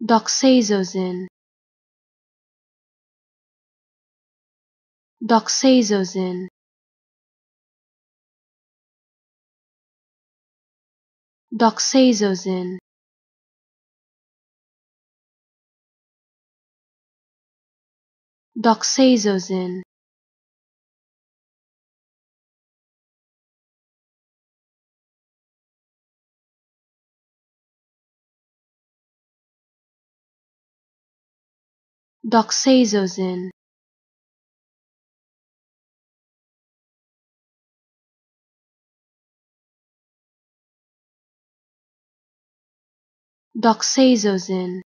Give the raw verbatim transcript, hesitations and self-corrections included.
Doxazosin. Doxazosin. Doxazosin. Doxazosin. Doxazosin. Doxazosin.